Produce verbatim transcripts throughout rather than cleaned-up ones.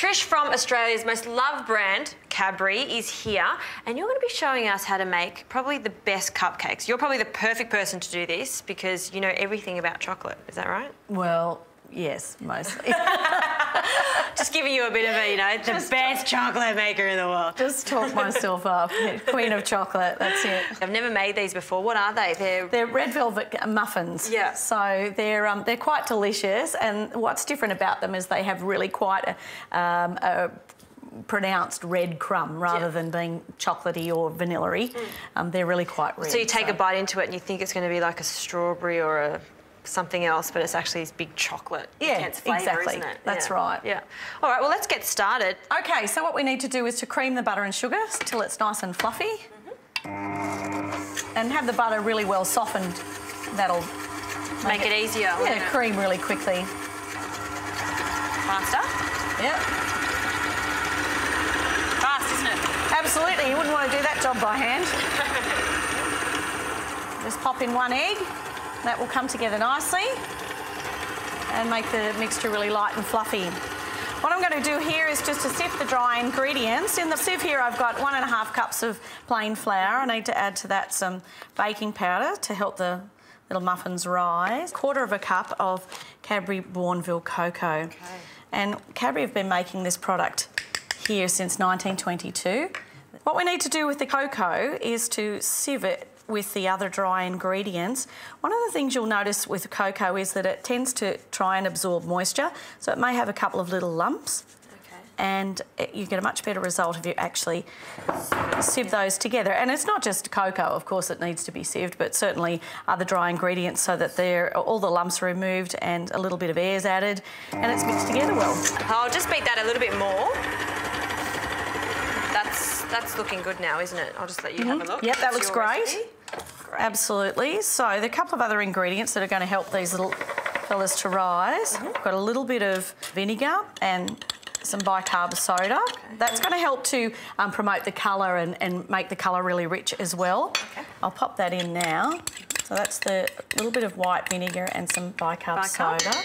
Trish from Australia's most loved brand, Cadbury, is here, and you're going to be showing us how to make probably the best cupcakes. You're probably the perfect person to do this because you know everything about chocolate. Is that right? Well, yes, mostly. Just giving you a bit of a, you know, the just best chocolate maker in the world. Just talk myself up. Queen of chocolate, that's it. I've never made these before. What are they? They're, they're red velvet muffins. Yeah. So they're, um, they're quite delicious, and what's different about them is they have really quite a... Um, a pronounced red crumb rather yeah. than being chocolatey or vanilla-y. Mm. Um, they're really quite red. So you take so. a bite into it and you think it's going to be like a strawberry or a something else, but it's actually this big chocolate. Yeah, intense flavour, exactly. Isn't it? That's yeah. right. Yeah. All right, well, let's get started. Okay, so what we need to do is to cream the butter and sugar till it's nice and fluffy. Mm-hmm. And have the butter really well softened. That'll make, make it, it easier. Yeah, yeah, cream really quickly. Faster? Yep. Absolutely, you wouldn't want to do that job by hand. Just pop in one egg. That will come together nicely and make the mixture really light and fluffy. What I'm going to do here is just to sift the dry ingredients. In the sieve here I've got one and a half cups of plain flour. I need to add to that some baking powder to help the little muffins rise. A quarter of a cup of Cadbury Bourneville Cocoa. Okay. And Cadbury have been making this product here since nineteen twenty-two. What we need to do with the cocoa is to sieve it with the other dry ingredients. One of the things you'll notice with cocoa is that it tends to try and absorb moisture, so it may have a couple of little lumps, okay. and it, you get a much better result if you actually sieve those together. And it's not just cocoa, of course, it needs to be sieved, but certainly other dry ingredients so that they're, all the lumps are removed and a little bit of air is added, and it's mixed together well. I'll just beat that a little bit more. That's, that's looking good now, isn't it? I'll just let you mm-hmm. have a look. Yep, that looks great. great. Absolutely. So there are a couple of other ingredients that are going to help these little fellas to rise. Mm-hmm. Got a little bit of vinegar and some bicarb soda. Okay. That's going to help to um, promote the colour and, and make the colour really rich as well. Okay. I'll pop that in now. So that's the little bit of white vinegar and some bicarb, bicarb. soda.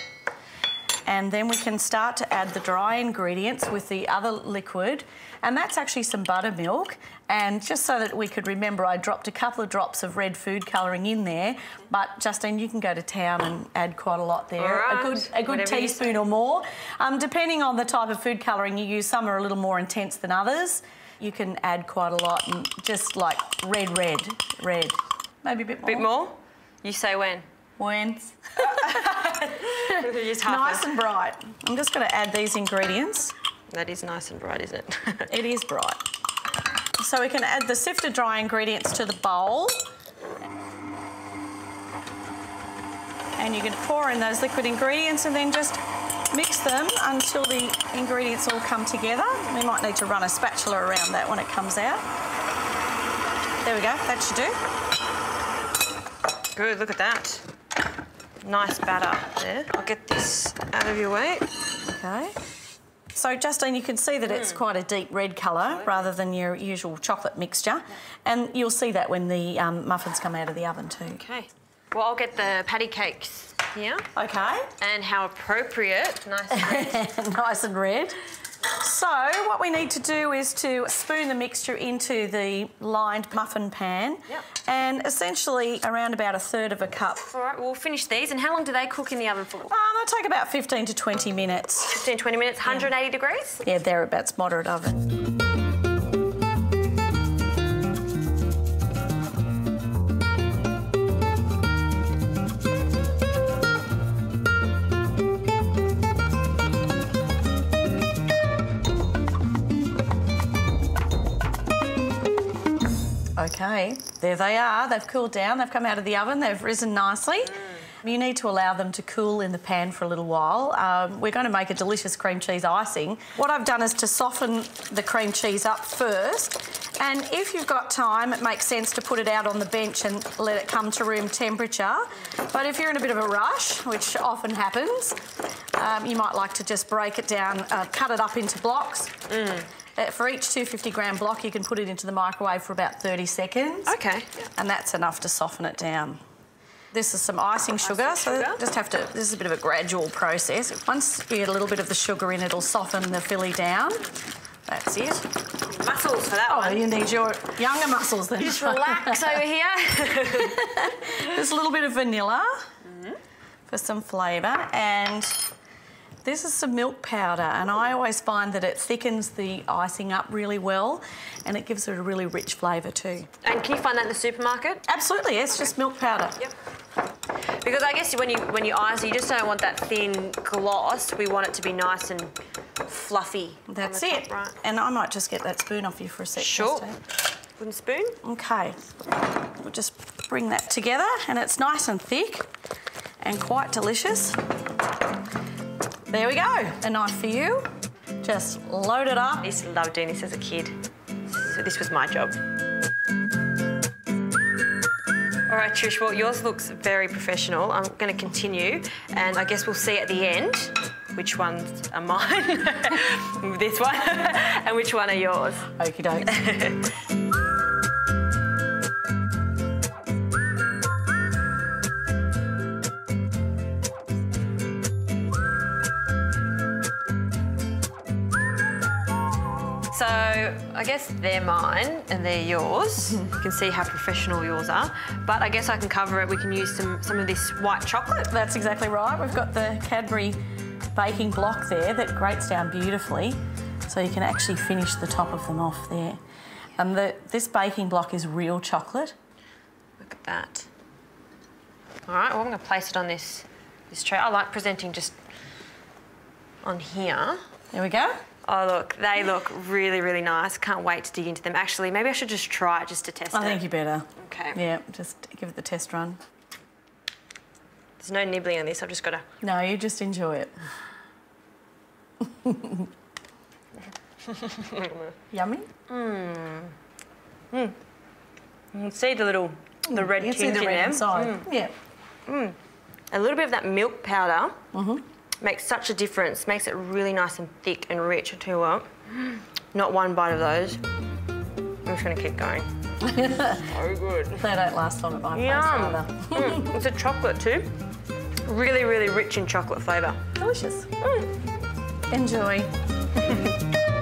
And then we can start to add the dry ingredients with the other liquid, and that's actually some buttermilk. And just so that we could remember, I dropped a couple of drops of red food colouring in there, but Justine, you can go to town and add quite a lot there. Right. A good, a good teaspoon or more. Um, depending on the type of food colouring you use, some are a little more intense than others. You can add quite a lot, and just like red, red, red. Maybe a bit more. Bit more? You say when? When? Nice and bright. I'm just going to add these ingredients. That is nice and bright, isn't it? It is bright. So we can add the sifted dry ingredients to the bowl. And you can pour in those liquid ingredients and then just mix them until the ingredients all come together. We might need to run a spatula around that when it comes out. There we go, that should do. Good, look at that. Nice batter there. I'll get this out of your way. Okay. So, Justine, you can see that mm. it's quite a deep red colour rather than your usual chocolate mixture. Yeah. And you'll see that when the um, muffins come out of the oven too. Okay. Well, I'll get the patty cakes here. Okay. And how appropriate. Nice and red. Nice and red. So, what we need to do is to spoon the mixture into the lined muffin pan, yep. and essentially around about a third of a cup. All right, we'll finish these. And how long do they cook in the oven for? Um, they'll take about fifteen to twenty minutes. fifteen, twenty minutes, one hundred eighty yeah. degrees? Yeah, thereabouts, moderate oven. Okay, there they are. They've cooled down, they've come out of the oven, they've risen nicely. Mm. You need to allow them to cool in the pan for a little while. Um, we're going to make a delicious cream cheese icing. What I've done is to soften the cream cheese up first, and if you've got time, it makes sense to put it out on the bench and let it come to room temperature. But if you're in a bit of a rush, which often happens, um, you might like to just break it down, uh, cut it up into blocks. Mm. For each two hundred fifty gram block, you can put it into the microwave for about thirty seconds. Okay. And that's enough to soften it down. This is some icing sugar, icing sugar. So just have to, this is a bit of a gradual process. Once you get a little bit of the sugar in, it'll soften the filly down. That's it. Muscles for that oh, one. Oh, you need your younger muscles then. You just relax over here. Just a little bit of vanilla mm-hmm. for some flavour. And this is some milk powder, and I always find that it thickens the icing up really well and it gives it a really rich flavour too. And can you find that in the supermarket? Absolutely, it's okay. Just milk powder. Yep. Because I guess when you when you ice it, you just don't want that thin gloss. We want it to be nice and fluffy. That's on the it. Top, right? And I might just get that spoon off you for a sec. Sure. Wooden spoon. Okay. We'll just bring that together, and it's nice and thick and quite delicious. There we go, a knife for you. Just load it up. I used to love doing this as a kid, so this was my job. All right, Trish, well, yours looks very professional. I'm going to continue, and I guess we'll see at the end which ones are mine, this one, and which one are yours. Okie doke. So I guess they're mine and they're yours. You can see how professional yours are. But I guess I can cover it. We can use some, some of this white chocolate. That's exactly right. We've got the Cadbury baking block there that grates down beautifully. So you can actually finish the top of them off there. And the, this baking block is real chocolate. Look at that. All right, well, I'm going to place it on this, this tray. I like presenting just on here. There we go. Oh, look, they look really, really nice. Can't wait to dig into them. Actually, maybe I should just try it just to test I it. I think you better. Okay. Yeah, just give it the test run. There's no nibbling on this. I've just got to... No, you just enjoy it. Yummy? Mmm. Mmm. You can see the little... The mm, red tinge in the red inside. Mm. Yeah. Mmm. A little bit of that milk powder... Mm-hmm. Makes such a difference, makes it really nice and thick and rich. I tell you what, not one bite of those. I'm just going to keep going. So good. They don't last long at my place either. Mm. It's a chocolate too. Really, really rich in chocolate flavour. Delicious. Mm. Enjoy.